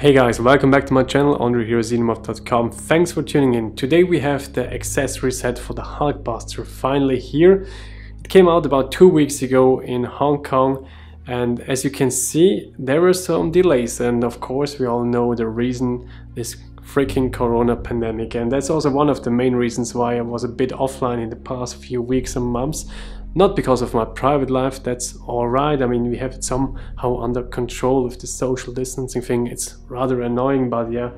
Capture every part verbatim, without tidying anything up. Hey guys, welcome back to my channel. Andre here, xenom zero r p h dot com. Thanks for tuning in. Today we have the accessory set for the Hulkbuster finally here. It came out about two weeks ago in Hong Kong, and as you can see there were some delays, and of course we all know the reason, this freaking corona pandemic, and that's also one of the main reasons why I was a bit offline in the past few weeks and months. Not because of my private life, that's alright, I mean we have it somehow under control with the social distancing thing, it's rather annoying, but yeah,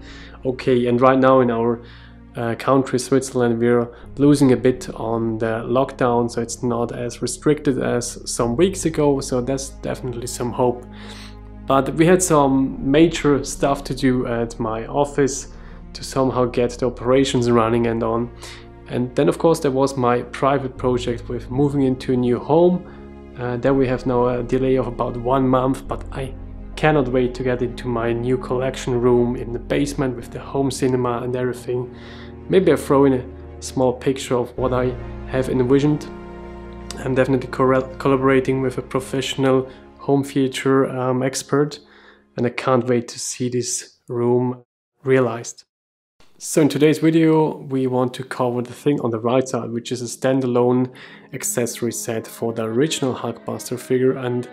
okay. And right now in our uh, country Switzerland we're losing a bit on the lockdown, so it's not as restricted as some weeks ago, so that's definitely some hope. But we had some major stuff to do at my office to somehow get the operations running and on. And then of course there was my private project with moving into a new home. Uh, there we have now a delay of about one month, but I cannot wait to get into my new collection room in the basement with the home cinema and everything. Maybe I throw in a small picture of what I have envisioned. I'm definitely collaborating with a professional home theater um, expert, and I can't wait to see this room realized. So in today's video we want to cover the thing on the right side, which is a standalone accessory set for the original Hulkbuster figure, and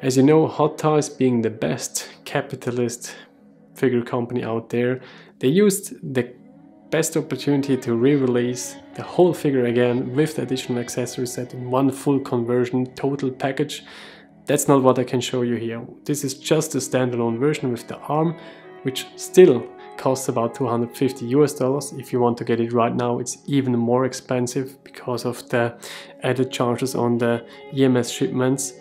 as you know, Hot Toys being the best capitalist figure company out there, they used the best opportunity to re-release the whole figure again with the additional accessory set in one full conversion total package. That's not what I can show you here. This is just a standalone version with the arm, which still costs about two hundred fifty U S dollars. If you want to get it right now, it's even more expensive because of the added charges on the E M S shipments.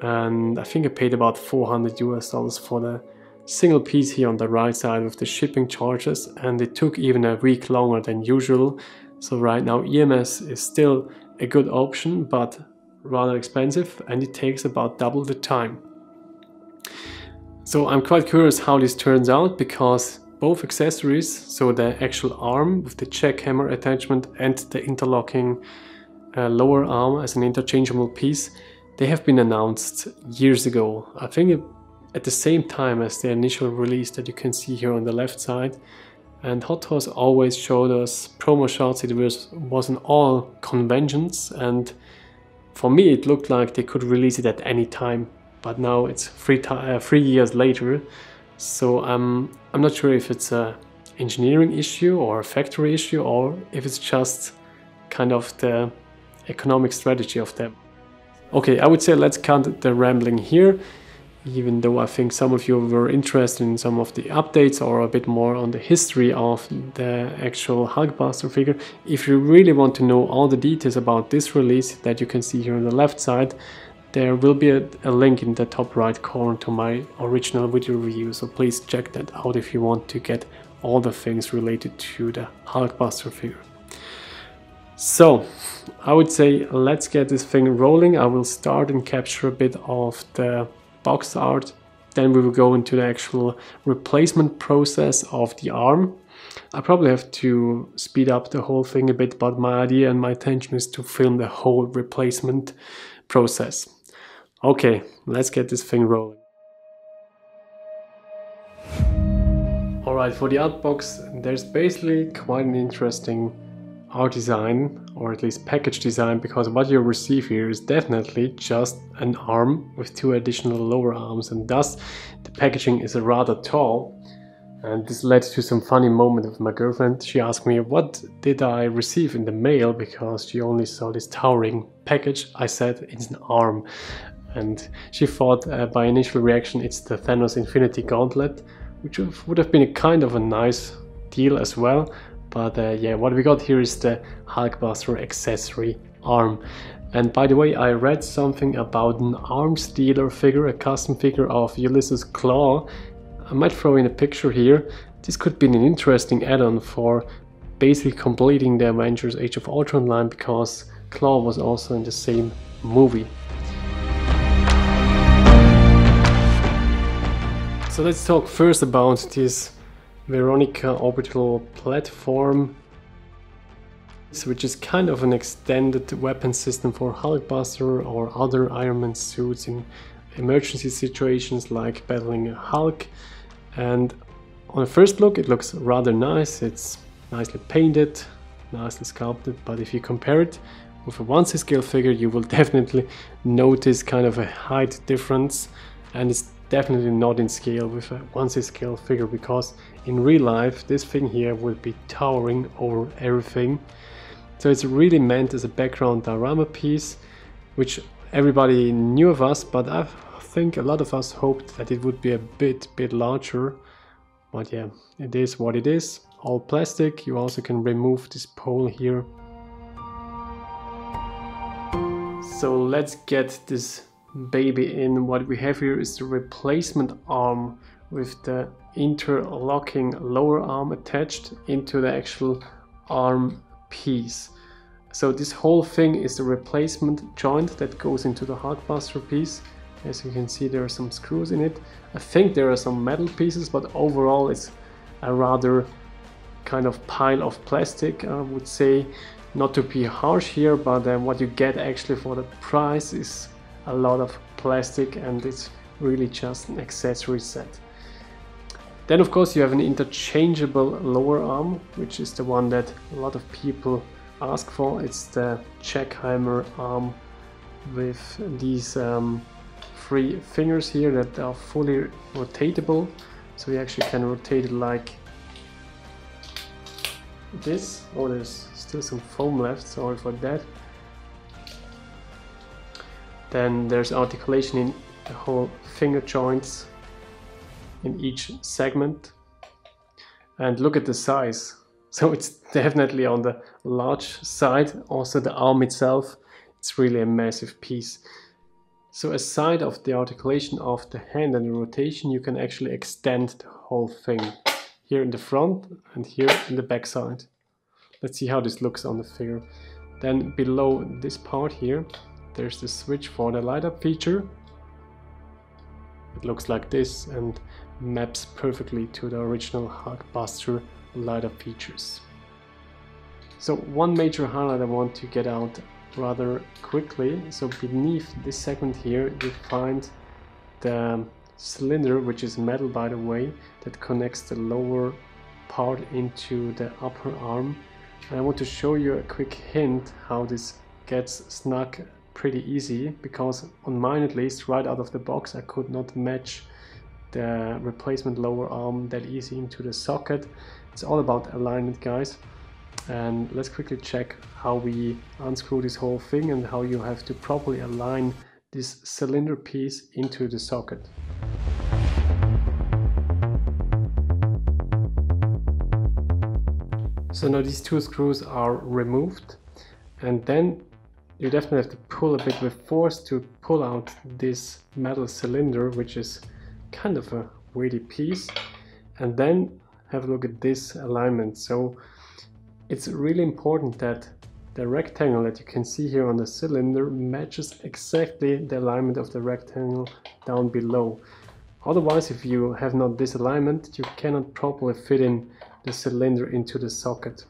And I think I paid about four hundred U S dollars for the single piece here on the right side with the shipping charges, and it took even a week longer than usual. So right now E M S is still a good option, but rather expensive, and it takes about double the time. So I'm quite curious how this turns out, because both accessories, so the actual arm with the jackhammer attachment and the interlocking uh, lower arm as an interchangeable piece, they have been announced years ago. I think it, at the same time as the initial release that you can see here on the left side. And Hot Toys always showed us promo shots. It was, was in all conventions, and for me it looked like they could release it at any time. But now it's three, uh, three years later, so um, I'm not sure if it's an engineering issue or a factory issue, or if it's just kind of the economic strategy of them. Okay, I would say let's cut the rambling here, even though I think some of you were interested in some of the updates or a bit more on the history of the actual Hulkbuster figure. If you really want to know all the details about this release that you can see here on the left side, there will be a, a link in the top right corner to my original video review, so please check that out if you want to get all the things related to the Hulkbuster figure. So, I would say let's get this thing rolling. I will start and capture a bit of the box art, then we will go into the actual replacement process of the arm. I probably have to speed up the whole thing a bit, but my idea and my intention is to film the whole replacement process. Okay, let's get this thing rolling. Alright, for the outbox, there's basically quite an interesting art design, or at least package design, because what you receive here is definitely just an arm with two additional lower arms, and thus the packaging is rather tall. And this led to some funny moment with my girlfriend. She asked me, what did I receive in the mail? Because she only saw this towering package. I said, it's an arm. And she thought, uh, by initial reaction, it's the Thanos Infinity Gauntlet, which would have been a kind of a nice deal as well. But uh, yeah, what we got here is the Hulkbuster accessory arm. And by the way, I read something about an arms dealer figure, a custom figure of Ulysses Klaw. I might throw in a picture here. This could be an interesting add-on for basically completing the Avengers Age of Ultron line, because Klaw was also in the same movie. So let's talk first about this Veronica orbital platform, which is kind of an extended weapon system for Hulkbuster or other Iron Man suits in emergency situations like battling a Hulk. And on a first look it looks rather nice, it's nicely painted, nicely sculpted, but if you compare it with a one C scale figure you will definitely notice kind of a height difference, and it's definitely not in scale with a one C scale figure, because in real life this thing here would be towering over everything. So it's really meant as a background diorama piece, which everybody knew of us, but I think a lot of us hoped that it would be a bit bit larger. But yeah, it is what it is, all plastic. You also can remove this pole here. So let's get this baby in. What we have here is the replacement arm with the interlocking lower arm attached into the actual arm piece. So this whole thing is the replacement joint that goes into the Hulkbuster piece. As you can see, there are some screws in it. I think there are some metal pieces, but overall it's a rather kind of pile of plastic, I would say. Not to be harsh here, but uh, what you get actually for the price is a lot of plastic, and it's really just an accessory set. Then of course you have an interchangeable lower arm, which is the one that a lot of people ask for. It's the jackhammer arm with these um, three fingers here that are fully rotatable, so you actually can rotate it like this. Oh, there's still some foam left, sorry for that. Then there's articulation in the whole finger joints in each segment, and look at the size. So it's definitely on the large side. Also the arm itself, it's really a massive piece. So aside of the articulation of the hand and the rotation, you can actually extend the whole thing here in the front and here in the back side. Let's see how this looks on the figure. Then below this part here, there's the switch for the light up feature. It looks like this and maps perfectly to the original Hulkbuster light up features. So one major highlight I want to get out rather quickly. So beneath this segment here you find the cylinder, which is metal by the way, that connects the lower part into the upper arm. And I want to show you a quick hint how this gets snuck pretty easy, because on mine at least, right out of the box, I could not match the replacement lower arm that easy into the socket. It's all about alignment, guys. And let's quickly check how we unscrew this whole thing and how you have to properly align this cylinder piece into the socket. So now these two screws are removed, and then you definitely have to pull a bit with force to pull out this metal cylinder, which is kind of a weighty piece. And then have a look at this alignment. So it's really important that the rectangle that you can see here on the cylinder matches exactly the alignment of the rectangle down below. Otherwise, if you have not this alignment, you cannot properly fit in the cylinder into the socket.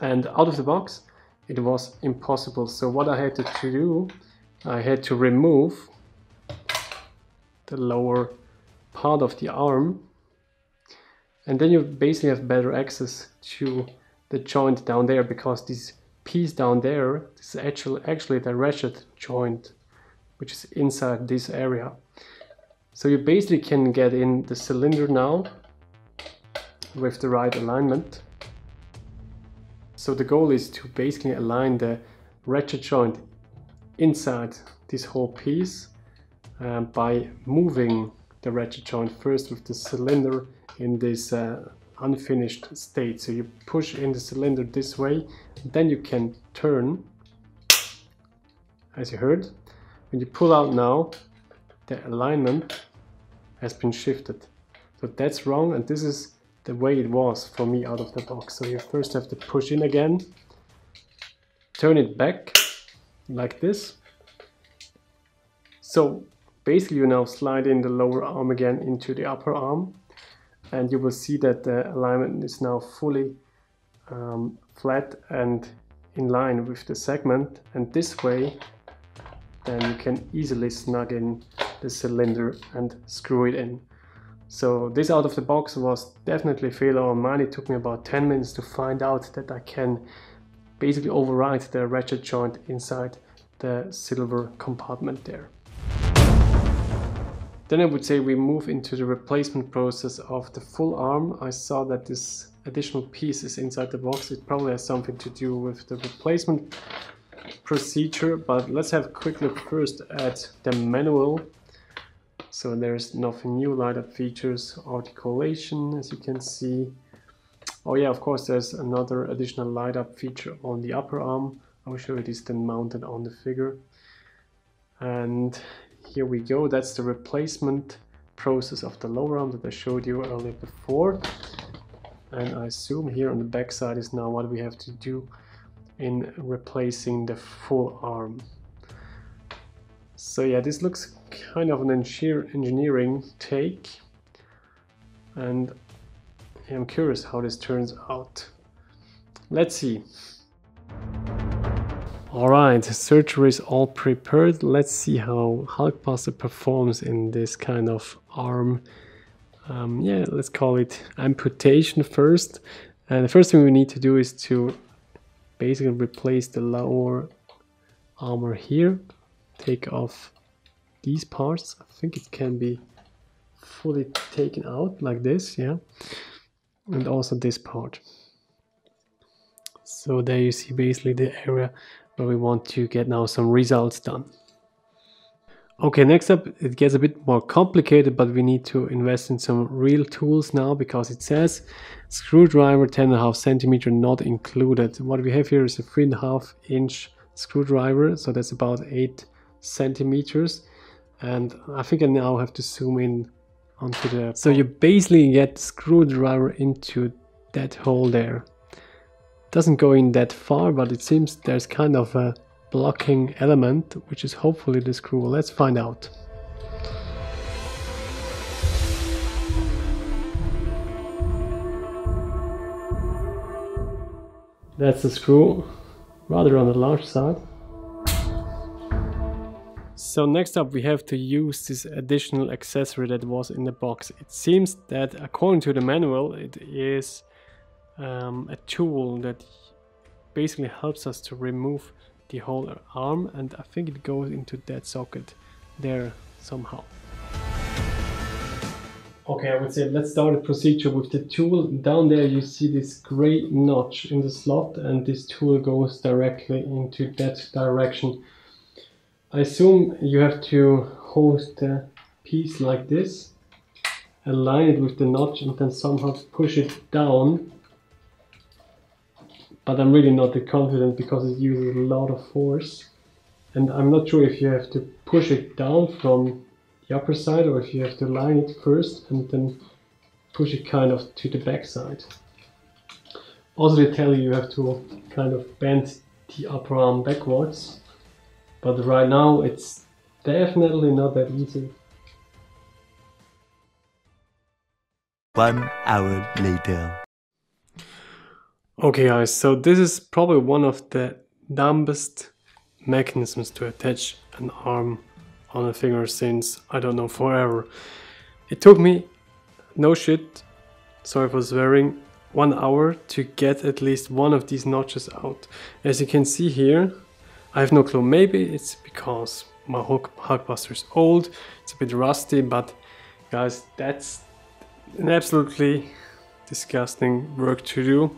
And out of the box, it was impossible. So what I had to do, I had to remove the lower part of the arm, and then you basically have better access to the joint down there, because this piece down there, this is actually, actually the ratchet joint, which is inside this area. So you basically can get in the cylinder now with the right alignment. So the goal is to basically align the ratchet joint inside this whole piece uh, by moving the ratchet joint first with the cylinder in this uh, unfinished state. So you push in the cylinder this way, then you can turn, as you heard. When you pull out now, the alignment has been shifted. So that's wrong, and this is the way it was for me out of the box. So you first have to push in again, turn it back like this. So basically you now slide in the lower arm again into the upper arm, and you will see that the alignment is now fully um, flat and in line with the segment, and this way then you can easily snug in the cylinder and screw it in. So this out of the box was definitely a fail on mine. It took me about ten minutes to find out that I can basically override the ratchet joint inside the silver compartment there. Then I would say we move into the replacement process of the full arm. I saw that this additional piece is inside the box. It probably has something to do with the replacement procedure, but let's have a quick look first at the manual. So there's nothing new, light up features, articulation, as you can see. Oh yeah, of course, there's another additional light up feature on the upper arm. I'm sure it is then mounted on the figure. And here we go, that's the replacement process of the lower arm that I showed you earlier before. And I assume here on the back side is now what we have to do in replacing the full arm. So yeah, this looks kind of an engineering take, and I'm curious how this turns out. Let's see. Alright, surgery is all prepared. Let's see how Hulkbuster performs in this kind of arm. Um, yeah, let's call it amputation first. And the first thing we need to do is to basically replace the lower armor here. Take off these parts. I think it can be fully taken out like this, yeah. And also this part. So there you see basically the area where we want to get now some results done. Okay, next up it gets a bit more complicated, but we need to invest in some real tools now, because it says screwdriver ten and a half centimeter not included. What we have here is a three and a half inch screwdriver, so that's about eight centimeters. And I think I now have to zoom in onto the. So you basically get screwdriver into that hole there. Doesn't go in that far, but it seems there's kind of a blocking element, which is hopefully the screw. Let's find out. That's the screw, rather on the large side. So next up we have to use this additional accessory that was in the box. It seems that according to the manual it is Um, a tool that basically helps us to remove the whole arm, and I think it goes into that socket there somehow. Okay, I would say let's start the procedure with the tool. Down there you see this gray notch in the slot, and this tool goes directly into that direction. I assume you have to hold the piece like this, align it with the notch, and then somehow push it down. But I'm really not that confident because it uses a lot of force, and I'm not sure if you have to push it down from the upper side or if you have to line it first and then push it kind of to the back side. Also they tell you you have to kind of bend the upper arm backwards, but right now it's definitely not that easy. One hour later. Okay guys, so this is probably one of the dumbest mechanisms to attach an arm on a figure since, I don't know, forever. It took me, no shit, sorry for swearing, one hour to get at least one of these notches out. As you can see here, I have no clue, maybe it's because my Hulkbuster is old, it's a bit rusty, but guys, that's an absolutely disgusting work to do.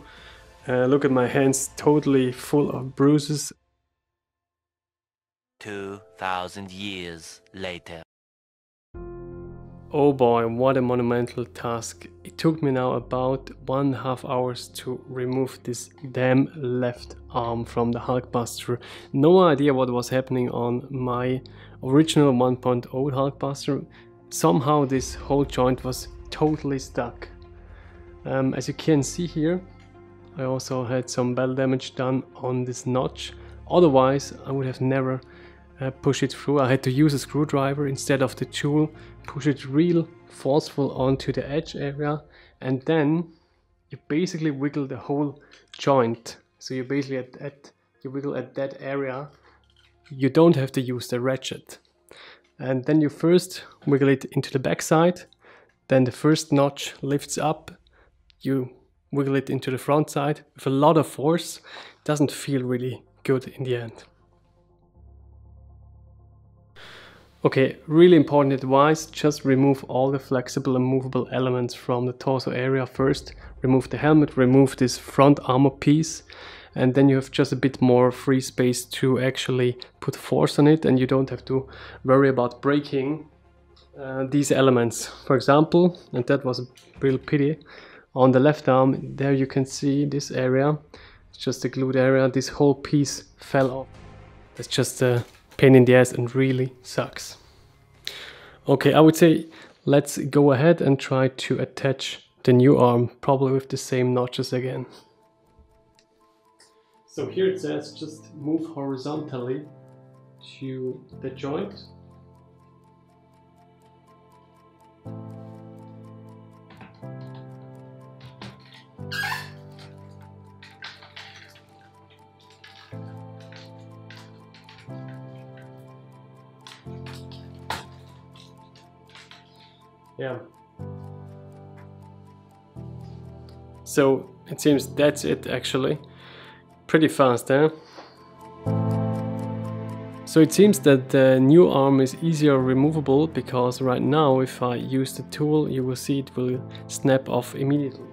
Uh, look at my hands, totally full of bruises. two thousand years later. Oh boy, what a monumental task. It took me now about one and a half hours to remove this damn left arm from the Hulkbuster. No idea what was happening on my original one point oh Hulkbuster. Somehow this whole joint was totally stuck. Um, as you can see here, I also had some battle damage done on this notch, otherwise I would have never uh, pushed it through. I had to use a screwdriver instead of the tool, push it real forceful onto the edge area, and then you basically wiggle the whole joint. So you basically at, at, you wiggle at that area, you don't have to use the ratchet. And then you first wiggle it into the back side, Then the first notch lifts up, you wiggle it into the front side with a lot of force. It doesn't feel really good in the end. Okay, really important advice, just remove all the flexible and movable elements from the torso area first. Remove the helmet, remove this front armor piece, and then you have just a bit more free space to actually put force on it, and you don't have to worry about breaking uh, these elements. For example, and that was a real pity, on the left arm, there you can see this area, it's just a glued area, this whole piece fell off. That's just a pain in the ass and really sucks. Okay, I would say let's go ahead and try to attach the new arm, probably with the same notches again. So here it says just move horizontally to the joint. Yeah. So it seems that's it actually. Pretty fast, eh? So it seems that the new arm is easier removable, because right now if I use the tool you will see it will snap off immediately.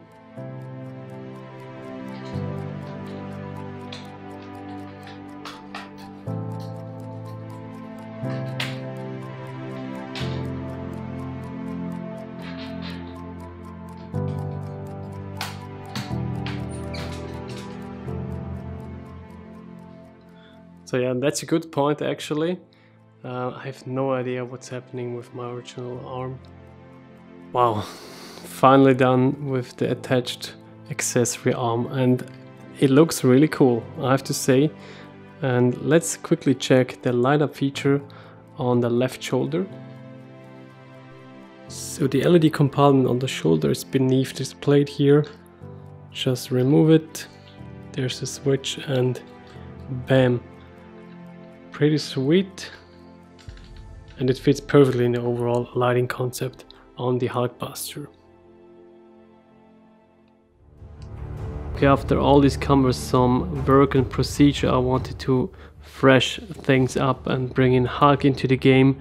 So yeah, that's a good point actually. Uh, I have no idea what's happening with my original arm. Wow, finally done with the attached accessory arm, and it looks really cool, I have to say. And let's quickly check the light up feature on the left shoulder. So the L E D compartment on the shoulder is beneath this plate here. Just remove it, there's the switch, and bam. Pretty sweet, and it fits perfectly in the overall lighting concept on the Hulkbuster. Okay, after all this cumbersome work and procedure, I wanted to fresh things up and bring in Hulk into the game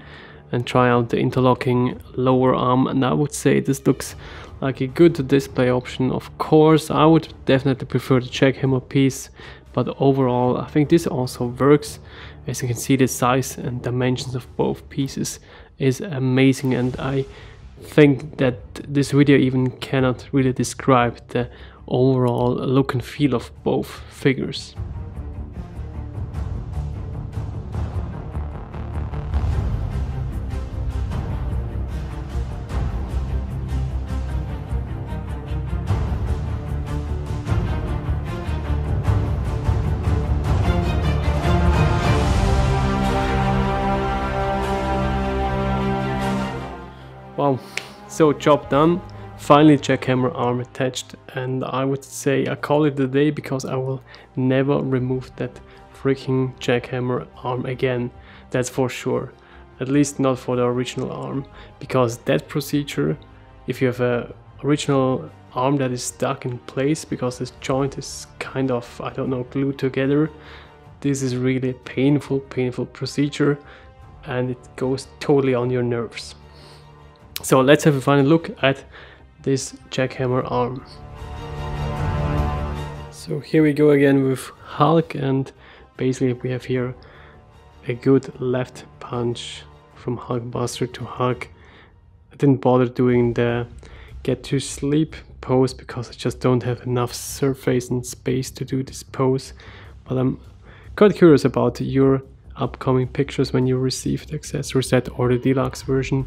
and try out the interlocking lower arm, and I would say this looks like a good display option. Of course, I would definitely prefer the jackhammer piece, but overall I think this also works. As you can see, the size and dimensions of both pieces is amazing, and I think that this video even cannot really describe the overall look and feel of both figures. Wow, so job done, finally jackhammer arm attached, and I would say I call it a day, because I will never remove that freaking jackhammer arm again, that's for sure, at least not for the original arm, because that procedure, if you have a original arm that is stuck in place because this joint is kind of, I don't know, glued together, this is really a painful, painful procedure, and it goes totally on your nerves. So let's have a final look at this jackhammer arm. So here we go again with Hulk, and basically we have here a good left punch from Hulkbuster to Hulk. I didn't bother doing the get to sleep pose because I just don't have enough surface and space to do this pose, but I'm quite curious about your upcoming pictures when you receive the accessory set or the deluxe version.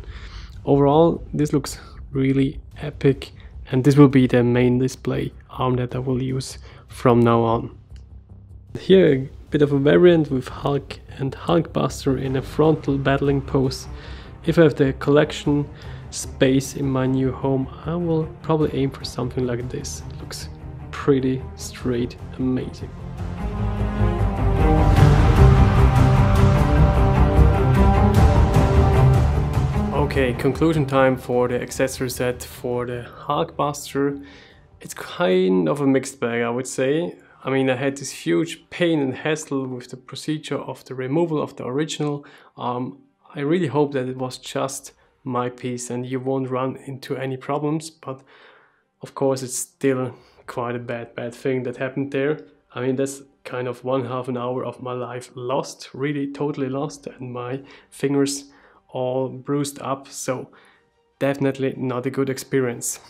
Overall, this looks really epic, and this will be the main display arm that I will use from now on. Here a bit of a variant with Hulk and Hulkbuster in a frontal battling pose. If I have the collection space in my new home, I will probably aim for something like this. It looks pretty straight, amazing. Okay, conclusion time for the accessory set for the Hulkbuster. It's kind of a mixed bag, I would say. I mean, I had this huge pain and hassle with the procedure of the removal of the original. Um, I really hope that it was just my piece and you won't run into any problems, but of course it's still quite a bad, bad thing that happened there. I mean, that's kind of one half an hour of my life lost, really totally lost, and my fingers all bruised up, so definitely not a good experience.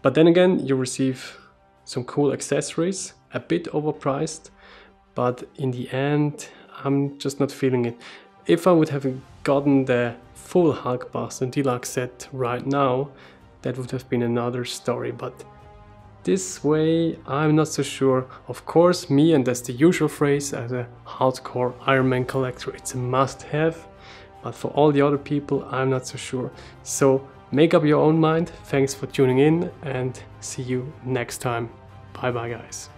But then again, you receive some cool accessories, a bit overpriced, but in the end I'm just not feeling it. If I would have gotten the full Hulkbuster Deluxe set right now, that would have been another story, but this way I'm not so sure. Of course, me, and that's the usual phrase, as a hardcore Iron Man collector, it's a must-have, but for all the other people I'm not so sure. So make up your own mind. Thanks for tuning in and see you next time. Bye bye guys.